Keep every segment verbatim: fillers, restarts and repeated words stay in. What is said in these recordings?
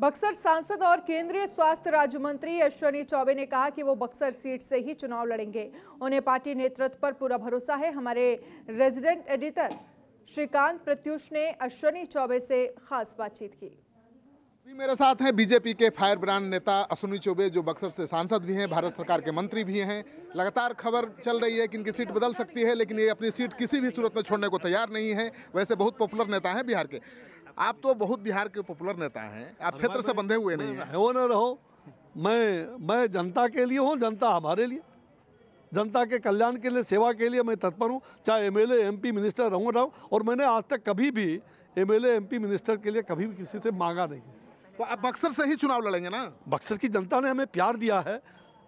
बक्सर सांसद और केंद्रीय स्वास्थ्य राज्य मंत्री अश्विनी चौबे ने कहा कि वो बक्सर सीट से ही चुनाव लड़ेंगे। उन्हें पार्टी नेतृत्व पर पूरा भरोसा है। हमारे रेजिडेंट एडिटर श्रीकांत प्रत्यूष ने अश्विनी चौबे से खास बातचीत की। मेरे साथ हैं बीजेपी के फायर ब्रांड नेता अश्विनी चौबे, जो बक्सर से सांसद भी हैं, भारत सरकार के मंत्री भी हैं। लगातार खबर चल रही है कि इनकी सीट बदल सकती है, लेकिन ये अपनी सीट किसी भी सूरत में छोड़ने को तैयार नहीं है। वैसे बहुत पॉपुलर नेता हैं बिहार के। आप तो बहुत बिहार के पॉपुलर नेता हैं, आप क्षेत्र से बंधे हुए नहीं हैं। हो न रहो, मैं मैं जनता के लिए हूँ, जनता हमारे लिए, जनता के कल्याण के लिए, सेवा के लिए मैं तत्पर हूँ, चाहे M L A M P minister रहूँ रहूँ और मैंने आज तक कभी भी M L A M P minister के लिए कभी भी किसी से मांगा नहीं है। तो आप बक्सर से ही चुनाव लड़ेंगे ना? बक्सर की जनता ने हमें प्यार दिया है,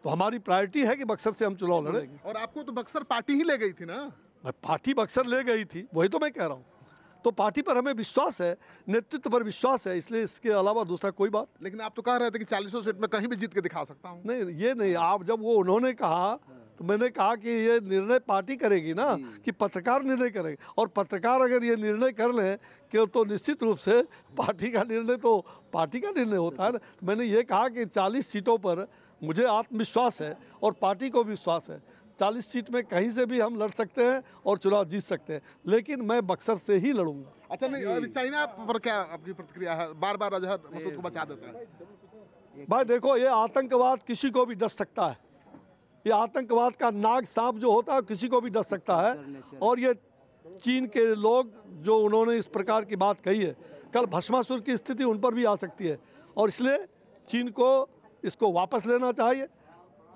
तो हमारी प्रायोरिटी है कि बक्सर से हम चुनाव लड़ेंगे। और आपको तो बक्सर पार्टी ही ले गई थी ना? पार्टी बक्सर ले गई थी, वही तो मैं कह रहा हूँ। तो पार्टी पर हमें विश्वास है, नेतृत्व पर विश्वास है, इसलिए इसके अलावा दूसरा कोई बात। लेकिन आप तो कह रहे थे कि चालीसों सीट में कहीं भी जीत के दिखा सकता हूँ। नहीं, ये नहीं। आप जब वो उन्होंने कहा तो मैंने कहा कि ये निर्णय पार्टी करेगी ना, कि पत्रकार निर्णय करेंगे। और पत्रकार अगर ये निर्णय कर लें कि तो निश्चित रूप से पार्टी का निर्णय तो पार्टी का निर्णय होता है ना। तो मैंने ये कहा कि चालीस सीटों पर मुझे आत्मविश्वास है और पार्टी को भी विश्वास है। चालीस सीट में कहीं से भी हम लड़ सकते हैं और चुनाव जीत सकते हैं, लेकिन मैं बक्सर से ही लड़ूंगा। अच्छा, नहीं अभी चाइना पर क्या आपकी प्रतिक्रिया है? बार बार अज़हर मसूद को बचा देता है। भाई देखो, ये आतंकवाद किसी को भी डस सकता है। ये आतंकवाद का नाग सांप जो होता है किसी को भी डस सकता है। और ये चीन के लोग जो उन्होंने इस प्रकार की बात कही है, कल भस्मासुर की स्थिति उन पर भी आ सकती है। और इसलिए चीन को इसको वापस लेना चाहिए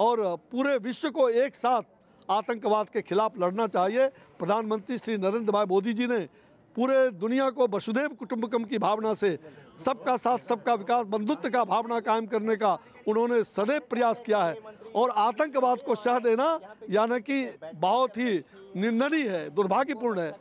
और पूरे विश्व को एक साथ आतंकवाद के खिलाफ लड़ना चाहिए। प्रधानमंत्री श्री नरेंद्र भाई मोदी जी ने पूरे दुनिया को वसुधैव कुटुंबकम की भावना से, सबका साथ सबका विकास, बंधुत्व का भावना कायम करने का उन्होंने सदैव प्रयास किया है। और आतंकवाद को शह देना यानी कि बहुत ही निंदनीय है, दुर्भाग्यपूर्ण है।